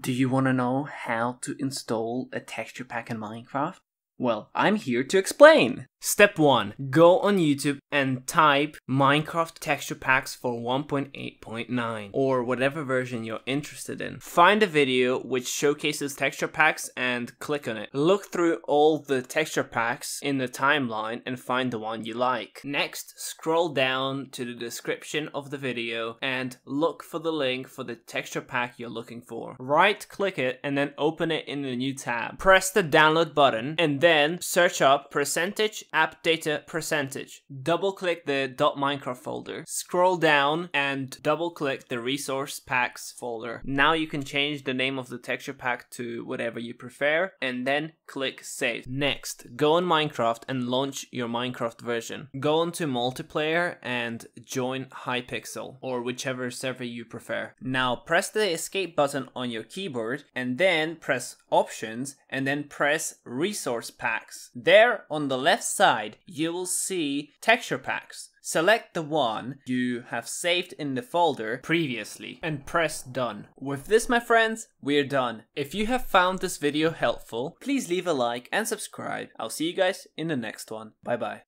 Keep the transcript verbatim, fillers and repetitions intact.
Do you want to know how to install a texture pack in Minecraft? Well, I'm here to explain! Step one. Go on YouTube and type Minecraft texture packs for one point eight point nine or whatever version you're interested in. Find a video which showcases texture packs and click on it. Look through all the texture packs in the timeline and find the one you like. Next, scroll down to the description of the video and look for the link for the texture pack you're looking for. Right-click it and then open it in a new tab. Press the download button and then Then search up percentage app data percentage. Double click the .minecraft folder. Scroll down and double click the resource packs folder. Now you can change the name of the texture pack to whatever you prefer and then click save. Next, go on Minecraft and launch your Minecraft version. Go on to multiplayer and join Hypixel or whichever server you prefer. Now press the escape button on your keyboard and then press options and then press resource packs. There on the left side you will see texture packs. Select the one you have saved in the folder previously and press done. With this, my friends, we're done. If you have found this video helpful, please leave a like and subscribe. I'll see you guys in the next one. Bye bye.